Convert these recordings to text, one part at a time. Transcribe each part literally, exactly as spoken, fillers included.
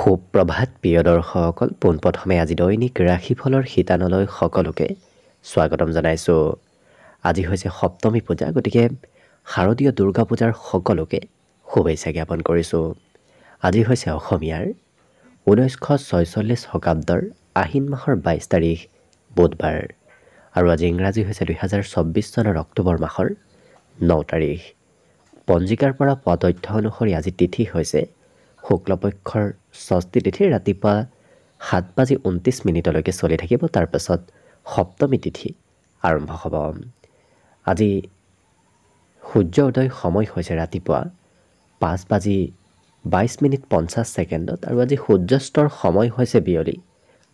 সুপ্ৰভাত প্ৰিয় দৰ্শকসকল, পোনপ্ৰথমে আজি দৈনিক ৰাশিফলৰ শিতানলৈ সকলোকে স্বাগতম জনাইছোঁ। আজি হৈছে সপ্তমী পূজা, গতিকে শাৰদীয় দুৰ্গা পূজাৰ সকলোকে শুভেচ্ছা জ্ঞাপন কৰিছোঁ। আজি হৈছে অসমীয়াৰ ঊনৈছশ ছয়চল্লিছ শতাব্দৰ আহিন মাহৰ বাইছ তাৰিখ বুধবাৰ, আৰু আজি ইংৰাজী হৈছে দুহেজাৰ চৌব্বিছ চনৰ অক্টোবৰ মাহৰ ন তাৰিখ। পঞ্জিকাৰ পৰা পোৱা তথ্য অনুসৰি আজি তিথি হৈছে শুক্লপক্ষৰ ষষ্ঠী তিথি, ৰাতিপুৱা সাত বাজি ঊনত্ৰিছ মিনিটলৈকে চলি থাকিব। তাৰপাছত সপ্তমী তিথি আৰম্ভ হ'ব। আজি সূৰ্য উদয় সময় হৈছে ৰাতিপুৱা পাঁচ বাজি বাইছ মিনিট পঞ্চাছ ছেকেণ্ডত, আৰু আজি সূৰ্যাস্তৰ সময় হৈছে বিয়লি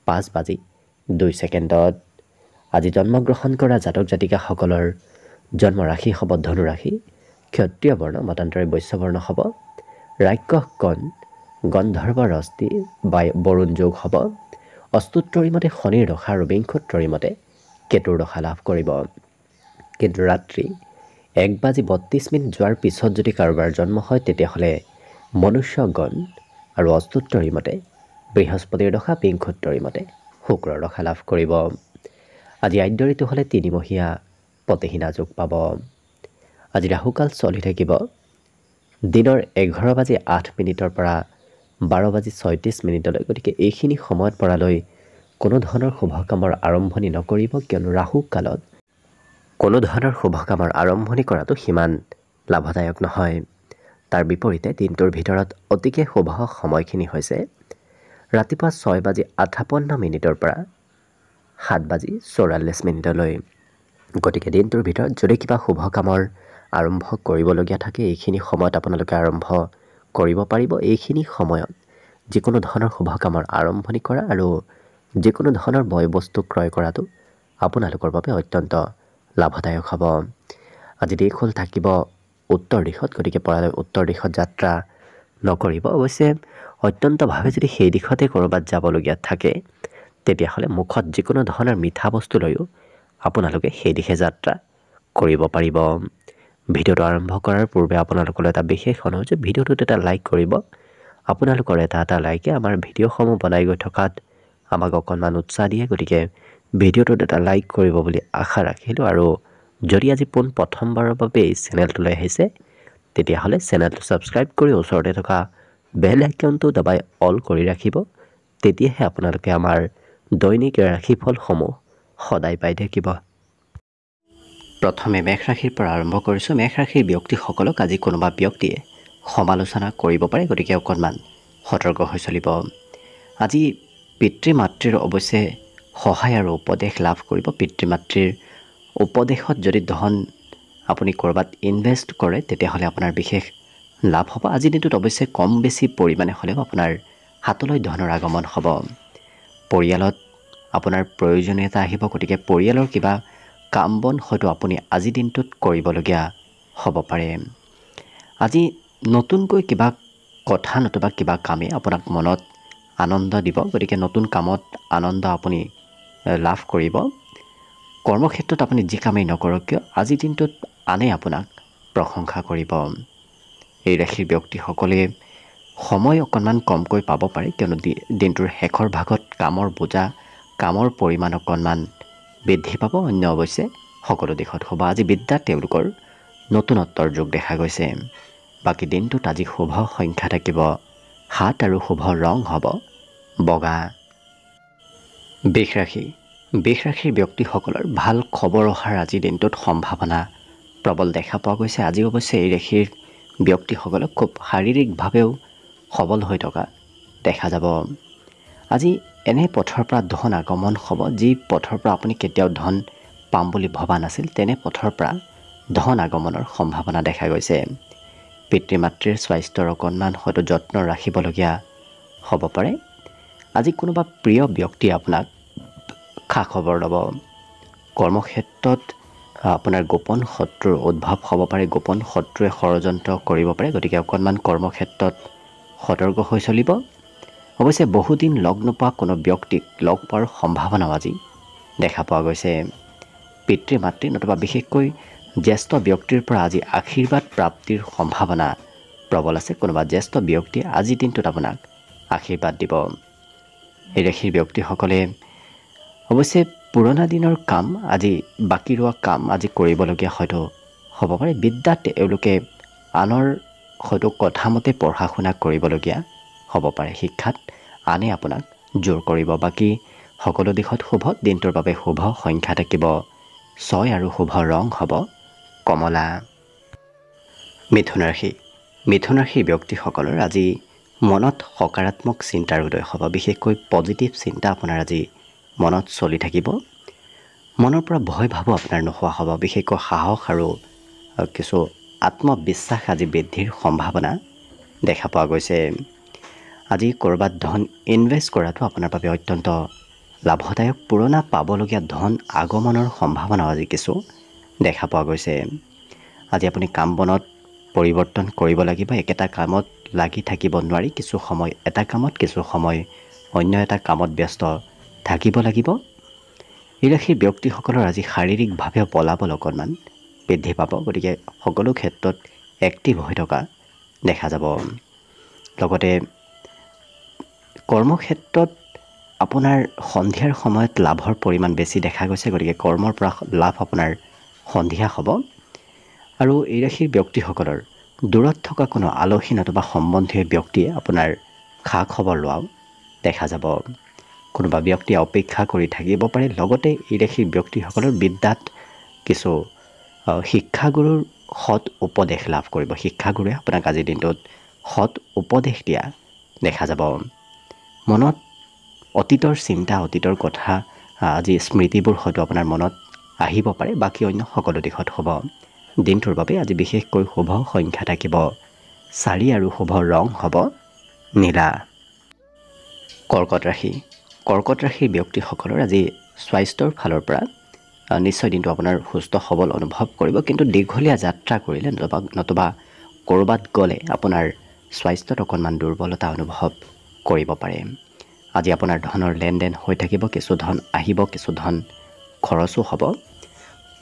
পাঁচ বাজি দুই ছেকেণ্ডত। আজি জন্মগ্ৰহণ কৰা জাতক জাতিকাসকলৰ জন্ম ৰাশি হ'ব ধনু ৰাশি, ক্ষত্ৰিয় বৰ্ণ মতান্তৰে বৈশ্য বৰ্ণ হ'ব, ৰাক্ষস গণ গন্ধৰ্ব ৰস্তি বায় বৰুণ যোগ হ'ব, অষ্টুত্তৰীমতে শনিৰ দশা আৰু বিংশোত্তৰীমতে কেতুৰ দশা লাভ কৰিব। কিন্তু ৰাত্ৰি এক বাজি বত্ৰিছ মিনিট যোৱাৰ পিছত যদি কাৰোবাৰ জন্ম হয়, তেতিয়াহ'লে মনুষ্যগণ আৰু অষ্টুত্তৰীমতে বৃহস্পতিৰ দশা, বিংশোত্তৰীমতে শুক্ৰৰ দশা লাভ কৰিব। আজি আদ্যৰিটো হ'লে তিনিমহীয়া পতিহীনা যোগ পাব। আজি ৰাহুকাল চলি থাকিব দিনৰ এঘাৰ বাজি আঠ মিনিটৰ পৰা বাৰ বাজি ছয়ত্ৰিছ মিনিটলৈ। গতিকে এইখিনি সময়ত পৰালৈ কোনো ধৰণৰ শুভ কামৰ আৰম্ভণি নকৰিব, কিয়নো ৰাহু কালত কোনো ধৰণৰ শুভ কামৰ আৰম্ভণি কৰাটো সিমান লাভদায়ক নহয়। তাৰ বিপৰীতে দিনটোৰ ভিতৰত অতিকে শুভ সময়খিনি হৈছে ৰাতিপুৱা ছয় বাজি আঠাৱন্ন মিনিটৰ পৰা সাত বাজি চৌৰাল্লিছ মিনিটলৈ। গতিকে দিনটোৰ ভিতৰত যদি কিবা শুভ কামৰ আৰম্ভ কৰিবলগীয়া থাকে, এইখিনি সময়ত আপোনালোকে আৰম্ভ কৰিব পাৰিব। এইখিনি সময়ত যিকোনো ধৰণৰ শুভ কামৰ আৰম্ভণি কৰা আৰু যিকোনো ধৰণৰ বয় বস্তু ক্ৰয় কৰাটো আপোনালোকৰ বাবে অত্যন্ত লাভদায়ক হ'ব। আজি দিশ হ'ল থাকিব উত্তৰ দিশত, গতিকে পৰালৈ উত্তৰ দিশত যাত্ৰা নকৰিব। অৱশ্যে অত্যন্তভাৱে যদি সেই দিশতে ক'ৰবাত যাবলগীয়া থাকে, তেতিয়াহ'লে মুখত যিকোনো ধৰণৰ মিঠা বস্তু লৈও আপোনালোকে সেই দিশে যাত্ৰা কৰিব পাৰিব। ভিডিঅ'টো আৰম্ভ কৰাৰ পূৰ্বে আপোনালোকলৈ এটা বিশেষ অনুৰোধ, ভিডিঅ'টোত এটা লাইক কৰিব। আপোনালোকৰ এটা এটা লাইকে আমাৰ ভিডিঅ'সমূহ বনাই গৈ থকাত আমাক অকণমান উৎসাহ দিয়ে, গতিকে ভিডিঅ'টোত এটা লাইক কৰিব বুলি আশা ৰাখিলোঁ। আৰু যদি আজি পোন প্ৰথমবাৰৰ বাবে এই চেনেলটোলৈ আহিছে, তেতিয়াহ'লে চেনেলটো ছাবস্ক্ৰাইব কৰি ওচৰতে থকা বেল আইকনটো দবাই অল কৰি ৰাখিব। তেতিয়াহে আপোনালোকে আমাৰ দৈনিক ৰাশিফলসমূহ সদায় পাই থাকিব। প্ৰথমে মেষ ৰাশিৰ পৰা আৰম্ভ কৰিছোঁ। মেষ ৰাশিৰ ব্যক্তিসকলক আজি কোনোবা ব্যক্তিয়ে সমালোচনা কৰিব পাৰে, গতিকে অকণমান সতৰ্ক হৈ চলিব। আজি পিতৃ মাতৃৰ অৱশ্যে সহায় আৰু উপদেশ লাভ কৰিব। পিতৃ মাতৃৰ উপদেশত যদি ধন আপুনি ক'ৰবাত ইনভেষ্ট কৰে, তেতিয়াহ'লে আপোনাৰ বিশেষ লাভ হ'ব। আজিৰ দিনটোত অৱশ্যে কম বেছি পৰিমাণে হ'লেও আপোনাৰ হাতলৈ ধনৰ আগমন হ'ব। পৰিয়ালত আপোনাৰ প্ৰয়োজনীয়তা আহিব, গতিকে পৰিয়ালৰ কিবা কাম বন হয়তো আপুনি আজিৰ দিনটোত কৰিবলগীয়া হ'ব পাৰে। আজি নতুনকৈ কিবা কথা নতুবা কিবা কামে আপোনাক মনত আনন্দ দিব, গতিকে নতুন কামত আনন্দ আপুনি লাভ কৰিব। কৰ্মক্ষেত্ৰত আপুনি যি কামেই নকৰক কিয়, আজিৰ দিনটোত আনে আপোনাক প্ৰশংসা কৰিব। এই ৰাশিৰ ব্যক্তিসকলে সময় অকণমান কমকৈ পাব পাৰে, কিয়নো দিনটোৰ শেষৰ ভাগত কামৰ বোজা, কামৰ পৰিমাণ অকণমান বৃদ্ধি পাব। অন্য অৱশ্যে সকলো দিশত শুভ। আজি বিদ্যাত তেওঁলোকৰ নতুনত্বৰ যোগ দেখা গৈছে। বাকী দিনটোত আজি শুভ সংখ্যা থাকিব সাত, আৰু শুভ ৰং হ'ব বগা। বিষ ৰাশি বিষ ৰাশিৰ ব্যক্তিসকলৰ ভাল খবৰ অহাৰ আজিৰ দিনটোত সম্ভাৱনা প্ৰবল দেখা পোৱা গৈছে। আজি অৱশ্যে এই ৰাশিৰ ব্যক্তিসকলক খুব শাৰীৰিকভাৱেও সবল হৈ থকা দেখা যাব। আজি এনে পথৰ পৰা ধন আগমন হ'ব, যি পথৰ পৰা আপুনি কেতিয়াও ধন পাম বুলি ভবা নাছিল, তেনে পথৰ পৰা ধন আগমনৰ সম্ভাৱনা দেখা গৈছে। পিতৃ মাতৃৰ স্বাস্থ্যৰ অকণমান হয়তো যত্ন ৰাখিবলগীয়া হ'ব পাৰে। আজি কোনোবা প্ৰিয় ব্যক্তিয়ে আপোনাক খা খবৰ ল'ব। কৰ্মক্ষেত্ৰত আপোনাৰ গোপন শত্ৰুৰ উদ্ভৱ হ'ব পাৰে, গোপন শত্ৰুৱে ষড়যন্ত্ৰ কৰিব পাৰে, গতিকে অকণমান কৰ্মক্ষেত্ৰত সতৰ্ক হৈ চলিব। অৱশ্যে বহুদিন লগ নোপোৱা কোনো ব্যক্তিক লগ পোৱাৰ সম্ভাৱনাও আজি দেখা পোৱা গৈছে। পিতৃ মাতৃ নতুবা বিশেষকৈ জ্যেষ্ঠ ব্যক্তিৰ পৰা আজি আশীৰ্বাদ প্ৰাপ্তিৰ সম্ভাৱনা প্ৰবল আছে। কোনোবা জ্যেষ্ঠ ব্যক্তিয়ে আজিৰ দিনটোত আপোনাক আশীৰ্বাদ দিব। এই ৰাশিৰ ব্যক্তিসকলে অৱশ্যে পুৰণা দিনৰ কাম, আজি বাকী ৰোৱা কাম আজি কৰিবলগীয়া হয়তো হ'ব পাৰে। বিদ্যাত তেওঁলোকে আনৰ হয়তো কথামতে পঢ়া শুনা কৰিবলগীয়া হ'ব পাৰে। শিক্ষাত আনে আপোনাক জোৰ কৰিব। বাকী সকলো দিশত শুভ। দিনটোৰ বাবে শুভ সংখ্যা থাকিব ছয় আৰু শুভ ৰং হ'ব কমলা। মিথুন ৰাশি। মিথুন ৰাশিৰ ব্যক্তিসকলৰ আজি মনত সকাৰাত্মক চিন্তাৰ উদয় হ'ব। বিশেষকৈ পজিটিভ চিন্তা আপোনাৰ আজি মনত চলি থাকিব। মনৰ পৰা ভয় ভাবো আপোনাৰ নোহোৱা হ'ব। বিশেষকৈ সাহস আৰু কিছু আত্মবিশ্বাস আজি বৃদ্ধিৰ সম্ভাৱনা দেখা পোৱা গৈছে। আজি ক'ৰবাত ধন ইনভেষ্ট কৰাটো আপোনাৰ বাবে অত্যন্ত লাভদায়ক। পুৰণা পাবলগীয়া ধন আগমনৰ সম্ভাৱনা আজি কিছু দেখা পোৱা গৈছে। আজি আপুনি কাম বনত পৰিৱৰ্তন কৰিব লাগিব। একেটা কামত লাগি থাকিব নোৱাৰি। কিছু সময় এটা কামত, কিছু সময় অন্য এটা কামত ব্যস্ত থাকিব লাগিব। এই ৰাশিৰ ব্যক্তিসকলৰ আজি শাৰীৰিকভাৱে বলাবল অকণমান বৃদ্ধি পাব। গতিকে সকলো ক্ষেত্ৰত এক্টিভ হৈ থকা দেখা যাব। লগতে কৰ্মক্ষেত্ৰত আপোনাৰ সন্ধিয়াৰ সময়ত লাভৰ পৰিমাণ বেছি দেখা গৈছে। গতিকে কৰ্মৰ পৰা লাভ আপোনাৰ সন্ধিয়া হ'ব। আৰু এই ৰাশিৰ ব্যক্তিসকলৰ দূৰত থকা কোনো আলহী নতুবা সম্বন্ধীয় ব্যক্তিয়ে আপোনাৰ খা খবৰ লোৱাও দেখা যাব। কোনোবা ব্যক্তিয়ে অপেক্ষা কৰি থাকিব পাৰে। লগতে এই ৰাশিৰ ব্যক্তিসকলৰ বিদ্যাত কিছু শিক্ষাগুৰুৰ সৎ উপদেশ লাভ কৰিব। শিক্ষাগুৰুৱে আপোনাক আজিৰ দিনটোত সৎ উপদেশ দিয়া দেখা যাব। মনত অতীতৰ চিন্তা, অতীতৰ কথা আজি স্মৃতিবোৰ হয়তো আপোনাৰ মনত আহিব পাৰে। বাকী অন্য সকলো দিশত শুভ। দিনটোৰ বাবে আজি বিশেষকৈ শুভ সংখ্যা থাকিব চাৰি আৰু শুভ ৰং হ'ব নীলা। কৰ্কট ৰাশি। কৰ্কট ৰাশিৰ ব্যক্তিসকলৰ আজি স্বাস্থ্যৰ ফালৰ পৰা নিশ্চয় দিনটো আপোনাৰ সুস্থ সবল অনুভৱ কৰিব। কিন্তু দীঘলীয়া যাত্ৰা কৰিলে নতুবা নতুবা ক'ৰবাত গ'লে আপোনাৰ স্বাস্থ্যত অকণমান দুৰ্বলতা অনুভৱ কৰিব পাৰে। আজি আপোনাৰ ধনৰ লেনদেন হৈ থাকিব। কিছু ধন আহিব, কিছু ধন খৰচো হ'ব।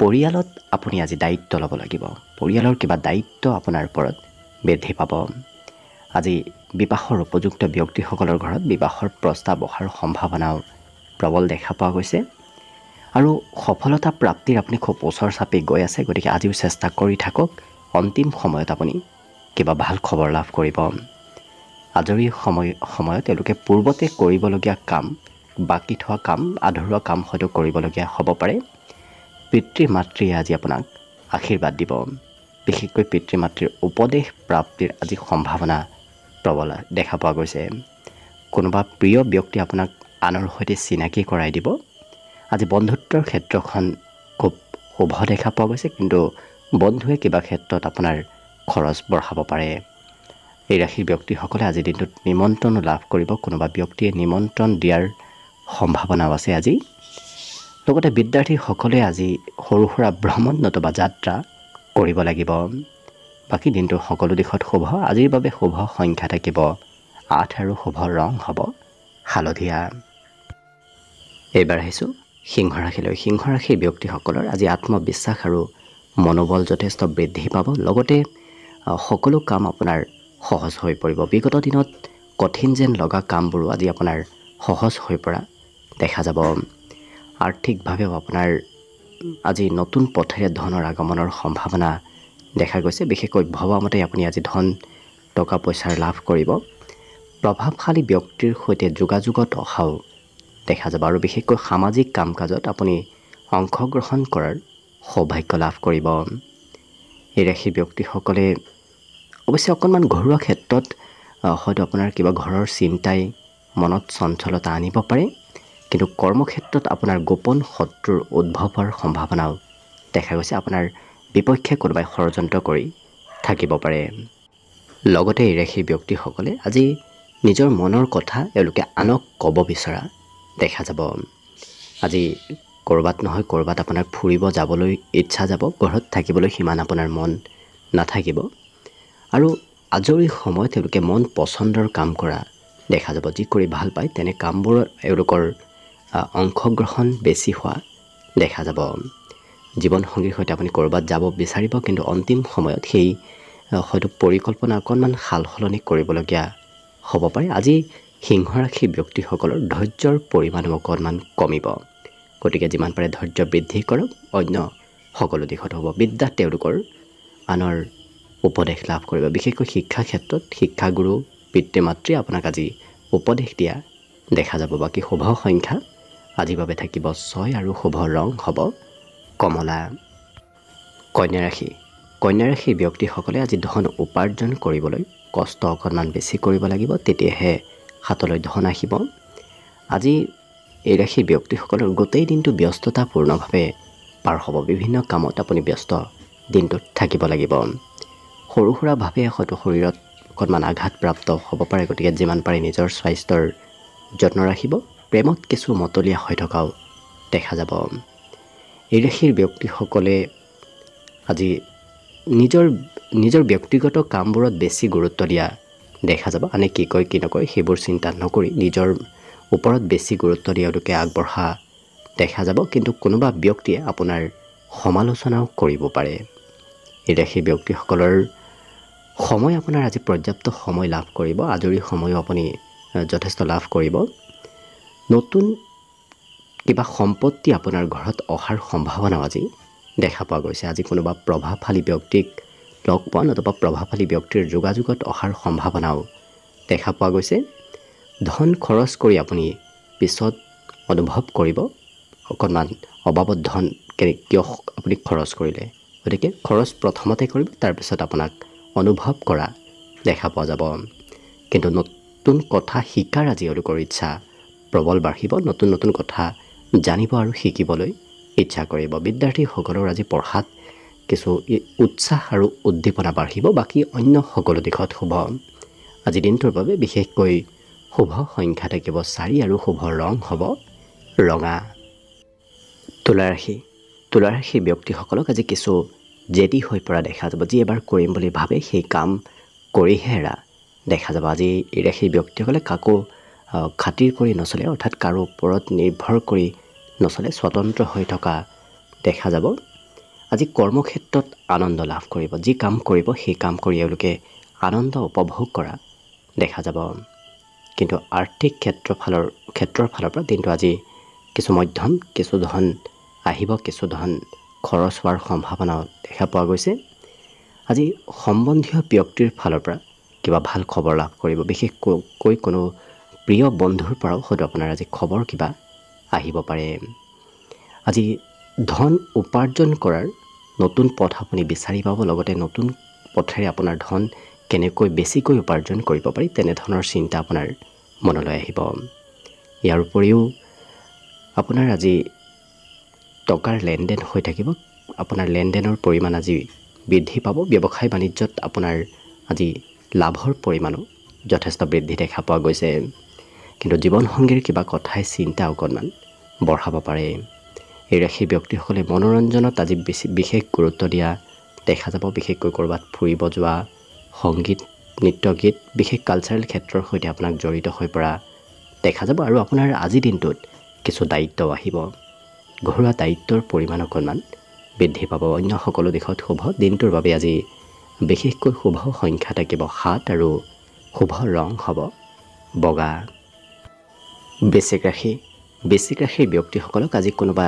পৰিয়ালত আপুনি আজি দায়িত্ব ল'ব লাগিব। পৰিয়ালৰ কিবা দায়িত্ব আপোনাৰ ওপৰত বৃদ্ধি পাব। আজি বিবাহৰ উপযুক্ত ব্যক্তিসকলৰ ঘৰত বিবাহৰ প্ৰস্তাৱ অহাৰ সম্ভাৱনাও প্ৰবল দেখা পোৱা গৈছে। আৰু সফলতা প্ৰাপ্তিৰ আপুনি খুব ওচৰ চাপি গৈ আছে। গতিকে আজিও চেষ্টা কৰি থাকক। অন্তিম সময়ত আপুনি কিবা ভাল খবৰ লাভ কৰিব। আজৰি সময় সময়ত তেওঁলোকে পূৰ্বতে কৰিবলগীয়া কাম, বাকী থোৱা কাম, আধৰুৱা কাম হয়তো কৰিবলগীয়া হ'ব পাৰে। পিতৃ মাতৃয়ে আজি আপোনাক আশীৰ্বাদ দিব। বিশেষকৈ পিতৃ মাতৃৰ উপদেশ প্ৰাপ্তিৰ আজি সম্ভাৱনা প্ৰবল দেখা পোৱা গৈছে। কোনোবা প্ৰিয় ব্যক্তি আপোনাক আনৰ সৈতে চিনাকি কৰাই দিব। আজি বন্ধুত্বৰ ক্ষেত্ৰখন খুব শুভ দেখা পোৱা গৈছে। কিন্তু বন্ধুৱে কিবা ক্ষেত্ৰত আপোনাৰ খৰচ বঢ়াব পাৰে। এই ৰাশিৰ ব্যক্তিসকলে আজিৰ দিনটোত নিমন্ত্ৰণো লাভ কৰিব। কোনোবা ব্যক্তিয়ে নিমন্ত্ৰণ দিয়াৰ সম্ভাৱনাও আছে আজি। লগতে বিদ্যাৰ্থীসকলে আজি সৰু সুৰা ভ্ৰমণ নতুবা যাত্ৰা কৰিব লাগিব। বাকী দিনটোৰ সকলো দিশত শুভ। আজিৰ বাবে শুভ সংখ্যা থাকিব আঠ আৰু শুভ ৰং হ'ব হালধীয়া। এইবাৰ আহিছোঁ সিংহ ৰাশিলৈ। সিংহ ৰাশিৰ ব্যক্তিসকলৰ আজি আত্মবিশ্বাস আৰু মনোবল যথেষ্ট বৃদ্ধি পাব। লগতে সকলো কাম আপোনাৰ সহজ হৈ পৰিব। বিগত দিনত কঠিন যেন লগা কামবোৰো আজি আপোনাৰ সহজ হৈ পৰা দেখা যাব। আৰ্থিকভাৱেও আপোনাৰ আজি নতুন পথেৰে ধনৰ আগমনৰ সম্ভাৱনা দেখা গৈছে। বিশেষকৈ ভবামতে আপুনি আজি ধন টকা পইচাৰ লাভ কৰিব। প্ৰভাৱশালী ব্যক্তিৰ সৈতে যোগাযোগত অহাও দেখা যাব। আৰু বিশেষকৈ সামাজিক কাম কাজত আপুনি অংশগ্ৰহণ কৰাৰ সৌভাগ্য লাভ কৰিব। এই ৰাশিৰ ব্যক্তিসকলে অৱশ্যে অকণমান ঘৰুৱা ক্ষেত্ৰত হয়তো আপোনাৰ কিবা ঘৰৰ চিন্তাই মনত চঞ্চলতা আনিব পাৰে। কিন্তু কৰ্মক্ষেত্ৰত আপোনাৰ গোপন শত্ৰুৰ উদ্ভৱ হোৱাৰ সম্ভাৱনাও দেখা গৈছে। আপোনাৰ বিপক্ষে কোনোবাই ষড়যন্ত্ৰ কৰি থাকিব পাৰে। লগতে এই ৰাশিৰ ব্যক্তিসকলে আজি নিজৰ মনৰ কথা এওঁলোকে আনক ক'ব বিচৰা দেখা যাব। আজি ক'ৰবাত নহয় ক'ৰবাত আপোনাৰ ফুৰিব যাবলৈ ইচ্ছা যাব। ঘৰত থাকিবলৈ সিমান আপোনাৰ মন নাথাকিব। আৰু আজৰি সময়ত তেওঁলোকে মন পচন্দৰ কাম কৰা দেখা যাব। যি কৰি ভাল পায় তেনে কামবোৰ এওঁলোকৰ অংশগ্ৰহণ বেছি হোৱা দেখা যাব। জীৱনসংগীৰ সৈতে আপুনি ক'ৰবাত যাব বিচাৰিব। কিন্তু অন্তিম সময়ত সেই হয়তো পৰিকল্পনা অকণমান সাল সলনি কৰিবলগীয়া হ'ব পাৰে। আজি সিংহৰাশি ব্যক্তিসকলৰ ধৈৰ্যৰ পৰিমাণ অকণমান কমিব। গতিকে যিমান পাৰে ধৈৰ্য বৃদ্ধি কৰক, অন্য সকলো দিশত হ'ব। বিদ্যাত তেওঁলোকৰ আনৰ উপদেশ লাভ কৰিব, বিশেষকৈ শিক্ষা ক্ষেত্ৰত শিক্ষাগুৰু পিতৃ মাতৃ আপোনাক আজি উপদেশ দিয়া দেখা যাব। বাকী শুভ সংখ্যা আজিৰ বাবে থাকিব ছয় আৰু শুভ ৰং হ'ব কমলা। কন্যা ৰাশি কন্যা ৰাশিৰ ব্যক্তিসকলে আজি ধন উপাৰ্জন কৰিবলৈ কষ্ট অকণমান বেছি কৰিব লাগিব, তেতিয়াহে হাতলৈ ধন আহিব। আজি এই ৰাশিৰ ব্যক্তিসকলৰ গোটেই দিনটো ব্যস্ততাপূৰ্ণভাৱে পাৰ হ'ব, বিভিন্ন কামত আপুনি ব্যস্ত দিনটোত থাকিব লাগিব। সৰু সুৰাভাৱে হয়তো শৰীৰত অকণমান আঘাতপ্ৰাপ্ত হ'ব পাৰে, গতিকে যিমান পাৰে নিজৰ স্বাস্থ্যৰ যত্ন ৰাখিব। প্ৰেমত কিছু মতলীয়া হৈ থকাও দেখা যাব। এই ৰাশিৰ ব্যক্তিসকলে আজি নিজৰ নিজৰ ব্যক্তিগত কামবোৰত বেছি গুৰুত্ব দিয়া দেখা যাব। আনে কি কয় কি নকয় সেইবোৰ চিন্তা নকৰি নিজৰ ওপৰত বেছি গুৰুত্ব দিয়ালোকে আগবঢ়া দেখা যাব। কিন্তু কোনোবা ব্যক্তিয়ে আপোনাৰ সমালোচনাও কৰিব পাৰে। এই ৰাশি ব্যক্তিসকলৰ সময় আপোনাৰ আজি পৰ্যাপ্ত সময় লাভ কৰিব, আজৰি সময়ো আপুনি যথেষ্ট লাভ কৰিব। নতুন কিবা সম্পত্তি আপোনাৰ ঘৰত অহাৰ সম্ভাৱনাও আজি দেখা পোৱা গৈছে। আজি কোনোবা প্ৰভাৱশালী ব্যক্তিক লগ পোৱা নতুবা প্ৰভাৱশালী ব্যক্তিৰ যোগাযোগত অহাৰ সম্ভাৱনাও দেখা পোৱা গৈছে। ধন খৰচ কৰি আপুনি পিছত অনুভৱ কৰিব অকণমান অবাবত ধন কিয় আপুনি খৰচ কৰিলে। গতিকে খৰচ প্ৰথমতে কৰিব, তাৰপিছত আপোনাক অনুভৱ কৰা দেখা পোৱা যাব। কিন্তু নতুন কথা শিকাৰ আজি তেওঁলোকৰ ইচ্ছা প্ৰবল বাঢ়িব, নতুন নতুন কথা জানিব আৰু শিকিবলৈ ইচ্ছা কৰিব। বিদ্যাৰ্থীসকলৰ আজি পঢ়াত কিছু উৎসাহ আৰু উদ্দীপনা বাঢ়িব। বাকী অন্য সকলো দিশত শুভ। আজি দিনটোৰ বাবে বিশেষকৈ শুভ সংখ্যা থাকিব চাৰি আৰু শুভ ৰং হ'ব ৰঙা। তুলা ৰাশি তুলা ৰাশিৰ ব্যক্তিসকলক আজি কিছু জেদী হৈ পৰা দেখা যাব। যি এবাৰ কৰিম বুলি ভাবে সেই কাম কৰিহে এৰা দেখা যাব। আজি এই ৰাশিৰ ব্যক্তিসকলে কাকো খাতিৰ কৰি নচলে, অৰ্থাৎ কাৰো ওপৰত নিৰ্ভৰ কৰি নচলে, স্বতন্ত্ৰ হৈ থকা দেখা যাব। আজি কৰ্মক্ষেত্ৰত আনন্দ লাভ কৰিব, যি কাম কৰিব সেই কাম কৰি এওঁলোকে আনন্দ উপভোগ কৰা দেখা যাব। কিন্তু আৰ্থিক ক্ষেত্ৰফালৰ ক্ষেত্ৰৰ ফালৰ পৰা দিনটো আজি কিছু মধ্যম, কিছু ধন আহিব, কিছু ধন খৰচ হোৱাৰ সম্ভাৱনাও দেখা পোৱা গৈছে। আজি সম্বন্ধীয় ব্যক্তিৰ ফালৰ পৰা কিবা ভাল খবৰ লাভ কৰিব, বিশেষকৈ কোনো প্ৰিয় বন্ধুৰ পৰাও হয়তো আপোনাৰ আজি খবৰ কিবা আহিব পাৰে। আজি ধন উপাৰ্জন কৰাৰ নতুন পথ আপুনি বিচাৰি পাব, লগতে নতুন পথেৰে আপোনাৰ ধন কেনেকৈ বেছিকৈ উপাৰ্জন কৰিব পাৰি তেনেধৰণৰ চিন্তা আপোনাৰ মনলৈ আহিব। ইয়াৰ উপৰিও আপোনাৰ আজি টকাৰ লেনদেন হৈ থাকিব, আপোনাৰ লেনদেনৰ পৰিমাণ আজি বৃদ্ধি পাব। ব্যৱসায় বাণিজ্যত আপোনাৰ আজি লাভৰ পৰিমাণো যথেষ্ট বৃদ্ধি দেখা পোৱা গৈছে। কিন্তু জীৱনসংগীৰ কিবা কথাই চিন্তা অকণমান বঢ়াব পাৰে। এই ৰাশিৰ ব্যক্তিসকলে মনোৰঞ্জনত আজি বেছি বিশেষ গুৰুত্ব দিয়া দেখা যাব, বিশেষকৈ ক'ৰবাত ফুৰিব যোৱা, সংগীত, নৃত্য, গীত, বিশেষ কালচাৰেল ক্ষেত্ৰৰ সৈতে আপোনাক জড়িত হৈ পৰা দেখা যাব। আৰু আপোনাৰ আজিৰ দিনটোত কিছু দায়িত্বও আহিব, ঘৰুৱা দায়িত্বৰ পৰিমাণ অকণমান বৃদ্ধি পাব। অন্য সকলো দিশত শুভ। দিনটোৰ বাবে আজি বিশেষকৈ শুভ সংখ্যা থাকিব সাত আৰু শুভ ৰং হ'ব বগা। বৃশ্চিক ৰাশি বৃশ্চিক ৰাশিৰ ব্যক্তিসকলক আজি কোনোবা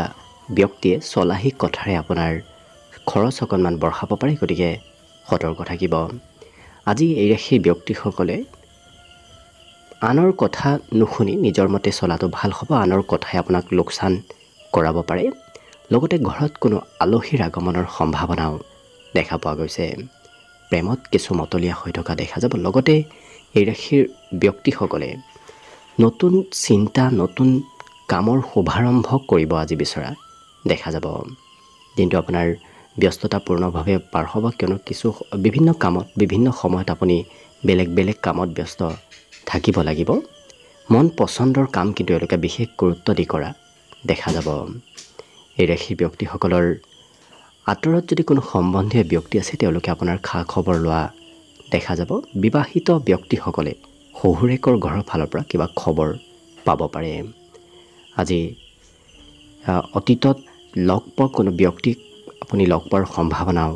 ব্যক্তিয়ে চলাহী কথাৰে আপোনাৰ খৰচ অকণমান বঢ়াব পাৰে, গতিকে সতৰ্ক থাকিব। আজি এই ৰাশিৰ ব্যক্তিসকলে আনৰ কথা নুশুনি নিজৰ মতে চলাটো ভাল হ'ব। আনৰ কথাই আপোনাক লোকচান কৰাব পাৰে, লগতে ঘৰত কোনো আলহীৰ আগমনৰ সম্ভাৱনাও দেখা পোৱা গৈছে। প্ৰেমত কিছু মতলীয়া হৈ থকা দেখা যাব। লগতে এই ৰাশিৰ ব্যক্তিসকলে নতুন চিন্তা, নতুন কামৰ শুভাৰম্ভ কৰিব আজি বিচৰা দেখা যাব। দিনটো আপোনাৰ ব্যস্ততাপূৰ্ণভাৱে পাৰ হ'ব, কিয়নো কিছু বিভিন্ন কামত বিভিন্ন সময়ত আপুনি বেলেগ বেলেগ কামত ব্যস্ত থাকিব লাগিব। মন পচন্দৰ কাম কিন্তু এওঁলোকে বিশেষ গুৰুত্ব দি কৰা দেখা যাব। এই ৰাশিৰ ব্যক্তিসকলৰ আঁতৰত যদি কোনো সম্বন্ধীয় ব্যক্তি আছে তেওঁলোকে আপোনাৰ খা খবৰ লোৱা দেখা যাব। বিবাহিত ব্যক্তিসকলে শহুৰেকৰ ঘৰৰ ফালৰ পৰা কিবা খবৰ পাব পাৰে। আজি অতীতত লগ পোৱা কোনো ব্যক্তিক আপুনি লগ পোৱাৰ সম্ভাৱনাও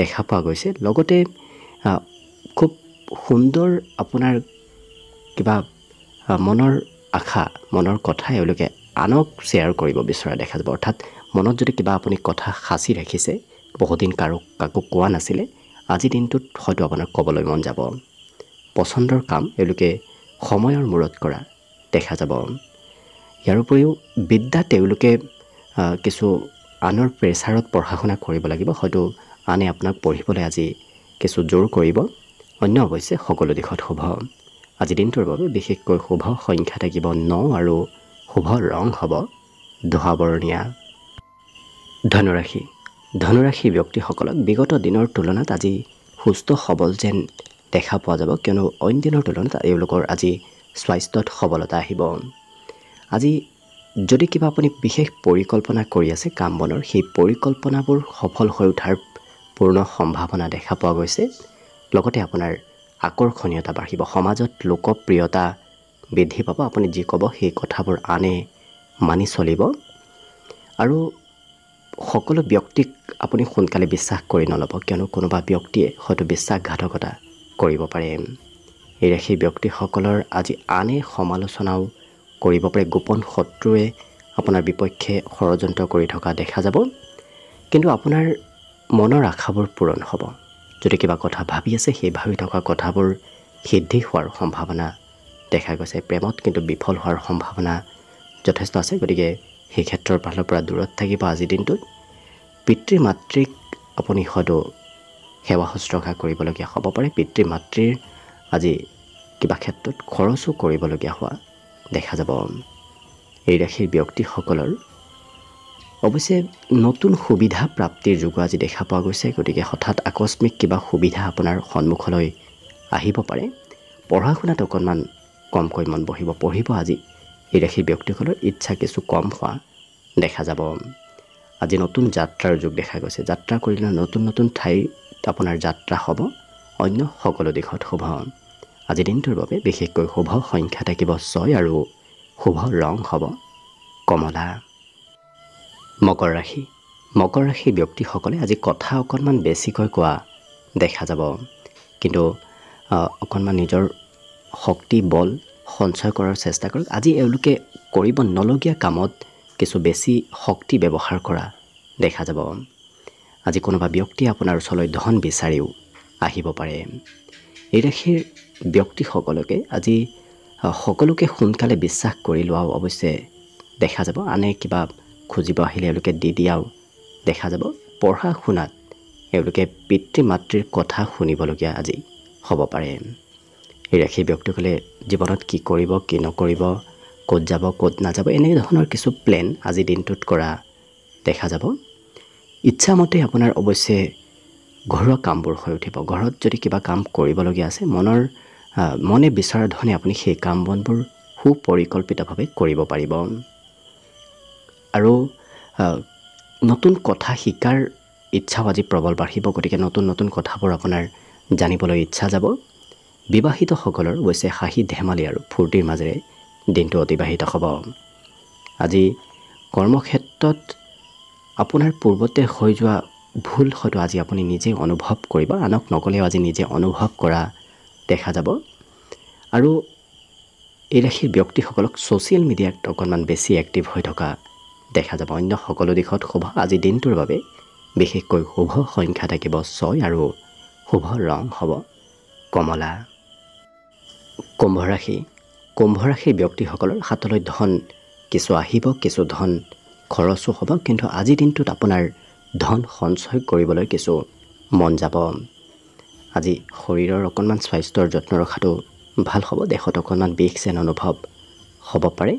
দেখা পোৱা গৈছে। লগতে খুব সুন্দৰ আপোনাৰ কিবা মনৰ আশা, মনৰ কথা এওঁলোকে আনক শ্বেয়াৰ কৰিব বিচৰা দেখা যাব। অৰ্থাৎ মনত যদি কিবা আপুনি কথা সাঁচি ৰাখিছে, বহুদিন কাৰো কাকো কোৱা নাছিলে, আজিৰ দিনটোত হয়তো আপোনাৰ ক'বলৈ মন যাব। পচন্দৰ কাম এওঁলোকে সময়ৰ মূৰত কৰা দেখা যাব। ইয়াৰ উপৰিও বিদ্যা তেওঁলোকে কিছু আনৰ প্ৰেছাৰত পঢ়া শুনা কৰিব লাগিব, হয়তো আনে আপোনাক পঢ়িবলৈ আজি কিছু জোৰ কৰিব। অন্য অৱশ্যে সকলো দিশত শুভ। আজিৰ দিনটোৰ বাবে বিশেষকৈ শুভ সংখ্যা থাকিব ন আৰু শুভ ৰং হ'ব ধোঁৱাবৰণীয়া। ধনুৰাশি। ধনুৰাশি ব্যক্তিসকলক বিগত দিনৰ তুলনাত আজি সুস্থ সবল যেন দেখা পোৱা যাব, কিয়নো অইন দিনৰ তুলনাত এওঁলোকৰ আজি স্বাস্থ্যত সবলতা আহিব। আজি যদি কিবা আপুনি বিশেষ পৰিকল্পনা কৰি আছে কাম বনৰ, সেই পৰিকল্পনাবোৰ সফল হৈ উঠাৰ পূৰ্ণ সম্ভাৱনা দেখা পোৱা গৈছে। লগতে আপোনাৰ আকৰ্ষণীয়তা বাঢ়িব, সমাজত লোকপ্ৰিয়তা বৃদ্ধি পাব। আপুনি যি ক'ব সেই কথাবোৰ আনে মানি চলিব, আৰু সকলো ব্যক্তিক আপুনি সোনকালে বিশ্বাস কৰি নল'ব, কিয়নো কোনোবা ব্যক্তিয়ে হয়তো বিশ্বাসঘাতকতা কৰিব পাৰে। এই ৰাশি ব্যক্তিসকলৰ আজি আনে সমালোচনাও কৰিব পাৰে, গোপন শত্ৰুৱে আপোনাৰ বিপক্ষে ষড়যন্ত্ৰ কৰি থকা দেখা যাব। কিন্তু আপোনাৰ মনৰ আশাবোৰ পূৰণ হ'ব। যদি কিবা কথা ভাবি আছে, সেই ভাবি থকা কথাবোৰ সিদ্ধি হোৱাৰ সম্ভাৱনা দেখা গৈছে। প্ৰেমত কিন্তু বিফল হোৱাৰ সম্ভাৱনা যথেষ্ট আছে, গতিকে সেই ক্ষেত্ৰৰ ফালৰ পৰা দূৰত থাকিব আজিৰ দিনটোত। পিতৃ মাতৃক আপুনি হয়তো সেৱা শুশ্ৰূষা কৰিবলগীয়া হ'ব পাৰে। পিতৃ মাতৃৰ আজি কিবা ক্ষেত্ৰত খৰচো কৰিবলগীয়া হোৱা দেখা যাব। এই ৰাশিৰ ব্যক্তিসকলৰ অৱশ্যে নতুন সুবিধা প্ৰাপ্তিৰ যুগ আজি দেখা পোৱা গৈছে, গতিকে হঠাৎ আকস্মিক কিবা সুবিধা আপোনাৰ সন্মুখলৈ আহিব পাৰে। পঢ়া শুনাত অকণমান কমকৈ মন বহিব, পঢ়িব আজি এই ৰাশিৰ ব্যক্তিসকলৰ ইচ্ছা কিছু কম হোৱা দেখা যাব। আজি নতুন যাত্ৰাৰ যুগ দেখা গৈছে, যাত্ৰা কৰিলে নতুন নতুন ঠাইত আপোনাৰ যাত্ৰা হ'ব। অন্য সকলো দিশত শুভ। আজিৰ দিনটোৰ বাবে বিশেষকৈ শুভ সংখ্যা থাকিব ছয় আৰু শুভ ৰং হ'ব কমলা। মকৰ ৰাশি। মকৰ ৰাশি ব্যক্তিসকলে আজি কথা অকণমান বেছিকৈ কোৱা দেখা যাব, কিন্তু অকণমান নিজৰ শক্তি বল সঞ্চয় কৰাৰ চেষ্টা কৰক। আজি এওঁলোকে কৰিব নলগীয়া কামত কিছু বেছি শক্তি ব্যৱহাৰ কৰা দেখা যাব। আজি কোনোবা ব্যক্তিয়ে আপোনাৰ ওচৰলৈ ধন বিচাৰিও আহিব পাৰে। এই ৰাশিৰ ব্যক্তিসকলকে আজি সকলোকে সোনকালে বিশ্বাস কৰি লোৱাও অৱশ্যে দেখা যাব। আনে কিবা খুজিব আহিলে এওঁলোকে দি দিয়াও দেখা যাব। পঢ়া শুনাত এওঁলোকে পিতৃ মাতৃৰ কথা শুনিবলগীয়া আজি হ'ব পাৰে। এই ৰাশি ব্যক্তিসকলে জীৱনত কি কৰিব কি নকৰিব, ক'ত যাব ক'ত নাযাব, এনেধৰণৰ কিছু প্লেন আজিৰ দিনটোত কৰা দেখা যাব। ইচ্ছামতে আপোনাৰ অৱশ্যে ঘৰুৱা কামবোৰ হৈ উঠিব। ঘৰত যদি কিবা কাম কৰিবলগীয়া আছে, মনৰ মনে বিচৰা ধৰণে আপুনি সেই কাম বনবোৰ সুপৰিকল্পিতভাৱে কৰিব পাৰিব। আৰু নতুন কথা শিকাৰ ইচ্ছাও আজি প্ৰবল বাঢ়িব, গতিকে নতুন নতুন কথাবোৰ আপোনাৰ জানিবলৈ ইচ্ছা যাব। বিবাহিতসকলৰ অৱশ্যে হাঁহি ধেমালি আৰু ফূৰ্তিৰ মাজেৰে দিনটো অতিবাহিত হ'ব। আজি কৰ্মক্ষেত্ৰত আপোনাৰ পূৰ্বতে হৈ যোৱা ভুল হয়তো আজি আপুনি নিজে অনুভৱ কৰিব, আনক নক'লেও আজি নিজে অনুভৱ কৰা দেখা যাব। আৰু এই ৰাশিৰ ব্যক্তিসকলক ছ'চিয়েল মিডিয়াত অকণমান বেছি এক্টিভ হৈ থকা দেখা যাব। অন্য সকলো দিশত শুভ। আজিৰ দিনটোৰ বাবে বিশেষকৈ শুভ সংখ্যা থাকিব ছয় আৰু শুভ ৰং হ'ব কমলা। কুম্ভ ৰাশি। কুম্ভ ৰাশিৰ ব্যক্তিসকলৰ হাতলৈ ধন কিছু আহিব, কিছু ধন খৰচো হ'ব, কিন্তু আজিৰ দিনটোত আপোনাৰ ধন সঞ্চয় কৰিবলৈ কিছু মন যাব। আজি শৰীৰৰ অকণমান স্বাস্থ্যৰ যত্ন ৰখাটো ভাল হ'ব। দেহত অকণমান বিষ যেন অনুভৱ হ'ব পাৰে।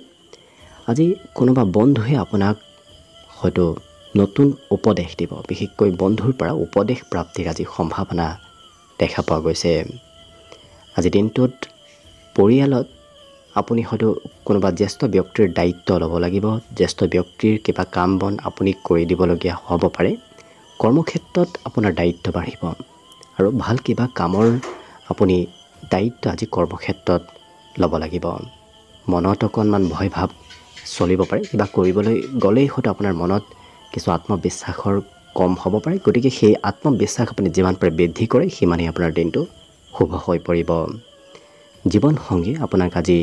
আজি কোনোবা বন্ধুৱে আপোনাক হয়তো নতুন উপদেশ দিব, বিশেষকৈ বন্ধুৰ পৰা উপদেশ প্ৰাপ্তিৰ আজি সম্ভাৱনা দেখা পোৱা গৈছে। আজিৰ দিনটোত পৰিয়ালত আপুনি হয়তো কোনোবা জ্যেষ্ঠ ব্যক্তিৰ দায়িত্ব ল'ব লাগিব। জ্যেষ্ঠ ব্যক্তিৰ কিবা কাম বন আপুনি কৰি দিবলগীয়া হ'ব পাৰে। কৰ্মক্ষেত্ৰত আপোনাৰ দায়িত্ব বাঢ়িব, আৰু ভাল কিবা কামৰ আপুনি দায়িত্ব আজি কৰ্মক্ষেত্ৰত ল'ব লাগিব। মনত অকণমান ভয় ভাৱ চলিব পাৰে, কিবা কৰিবলৈ গ'লেই হয়তো আপোনাৰ মনত কিছু আত্মবিশ্বাসৰ কম হ'ব পাৰে, গতিকে সেই আত্মবিশ্বাস আপুনি যিমান পাৰে বৃদ্ধি কৰে সিমানেই আপোনাৰ দিনটো শুভ হৈ পৰিব। জীৱন সংগী আপোনাক আজি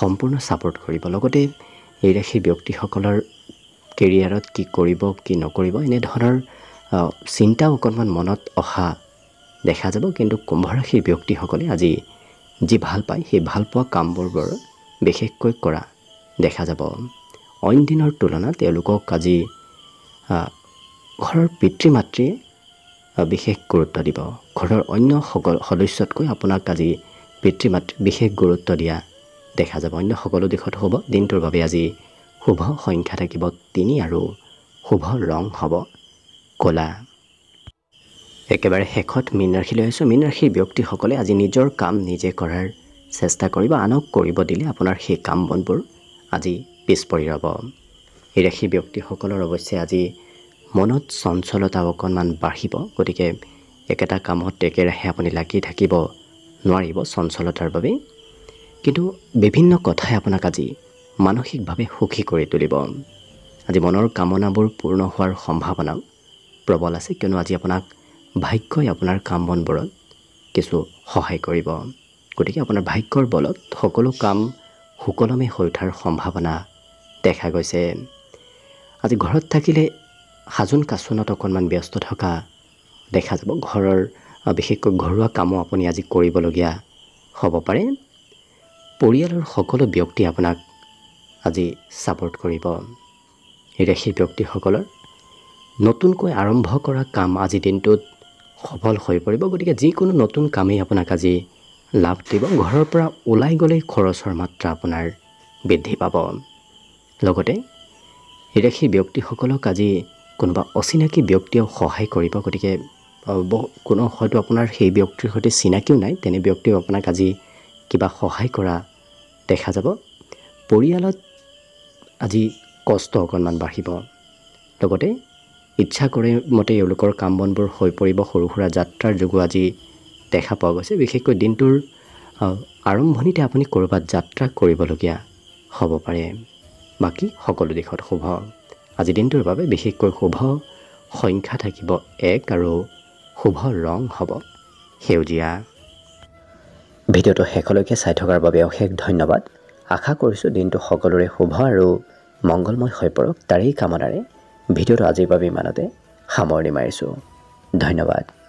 সম্পূৰ্ণ ছাপৰ্ট কৰিব। লগতে এই ৰাশি ব্যক্তিসকলৰ কেৰিয়াৰত কি কৰিব কি নকৰিব এনেধৰণৰ চিন্তাও অকণমান মনত অহা দেখা যাব। কিন্তু কুম্ভ ৰাশিৰ ব্যক্তিসকলে আজি যি ভাল পায় সেই ভাল পোৱা কামবোৰ বৰ বিশেষকৈ কৰা দেখা যাব। অইন দিনৰ তুলনাত তেওঁলোকক আজি ঘৰৰ পিতৃ মাতৃয়ে বিশেষ গুৰুত্ব দিব। ঘৰৰ অন্য সদস্যতকৈ আপোনাক আজি পিতৃ মাতৃ বিশেষ গুৰুত্ব দিয়া দেখা যাব। অন্য সকলো দিশত হ'ব। দিনটোৰ বাবে আজি শুভ সংখ্যা থাকিব তিনি আৰু শুভ ৰং হ'ব ক'লা। একেবাৰে শেষত মীন ৰাশিলৈ আহিছোঁ। মীন ৰাশিৰ ব্যক্তিসকলে আজি নিজৰ কাম নিজে কৰাৰ চেষ্টা কৰিব। আনক কৰিব দিলে আপোনাৰ সেই কাম বনবোৰ আজি পিছ পৰি ৰ'ব। এই ৰাশিৰ ব্যক্তিসকলৰ অৱশ্যে আজি মনত চঞ্চলতা অকণমান বাঢ়িব। গতিকে একেটা কামত একেৰাহে আপুনি লাগি থাকিব নোৱাৰিব চঞ্চলতাৰ বাবে। কিন্তু বিভিন্ন কথাই আপোনাক আজি মানসিকভাৱে সুখী কৰি তুলিব। আজি মনৰ কামনাবোৰ পূৰ্ণ হোৱাৰ সম্ভাৱনাও প্ৰবল আছে, কিয়নো আজি আপোনাক ভাগ্যই আপোনাৰ কাম বনবোৰত কিছু সহায় কৰিব। গতিকে আপোনাৰ ভাগ্যৰ বলত সকলো কাম সুকলমে হৈ উঠাৰ সম্ভাৱনা দেখা গৈছে। আজি ঘৰত থাকিলে সাজোন কাচোনত অকণমান ব্যস্ত থকা দেখা যাব। ঘৰৰ বিশেষকৈ ঘৰুৱা কামো আপুনি আজি কৰিবলগীয়া হ'ব পাৰে। পৰিয়ালৰ সকলো ব্যক্তি আপোনাক আজি ছাপৰ্ট কৰিব। এই ৰাশিৰ ব্যক্তিসকলৰ নতুনকৈ আৰম্ভ কৰা কাম আজিৰ দিনটোত সফল হৈ পৰিব। গতিকে যিকোনো নতুন কামেই আপোনাক আজি লাভ দিব। ঘৰৰ পৰা ওলাই গ'লেই খৰচৰ মাত্ৰা আপোনাৰ বৃদ্ধি পাব। লগতে এই ৰাশিৰ ব্যক্তিসকলক আজি কোনোবা অচিনাকি ব্যক্তিয়েও সহায় কৰিব। গতিকে কোনো হয়তো আপোনাৰ সেই ব্যক্তিৰ সৈতে চিনাকিও নাই, তেনে ব্যক্তিয়েও আপোনাক আজি কিবা সহায় কৰা দেখা যাব। পৰিয়ালত আজি কষ্ট অকণমান বাঢ়িব। লগতে ইচ্ছা কৰি মতে এওঁলোকৰ কাম বনবোৰ হৈ পৰিব। সৰু সুৰা যাত্ৰাৰ যোগো আজি দেখা পোৱা গৈছে। বিশেষকৈ দিনটোৰ আৰম্ভণিতে আপুনি ক'ৰবাত যাত্ৰা কৰিবলগীয়া হ'ব পাৰে। বাকী সকলো দিশত শুভ। আজি দিনটোৰ বাবে বিশেষকৈ শুভ সংখ্যা থাকিব এক আৰু শুভ ৰং হ'ব সেউজীয়া। ভিডিঅ'টো শেষলৈকে চাই থকাৰ বাবে অশেষ ধন্যবাদ। আশা কৰিছোঁ দিনটো সকলোৰে শুভ আৰু মংগলময় হৈ পৰক। তাৰেই কামনাৰে ভিডিঅ'টো আজিৰ বাবে ইমানতে সামৰণি মাৰিছোঁ। ধন্যবাদ।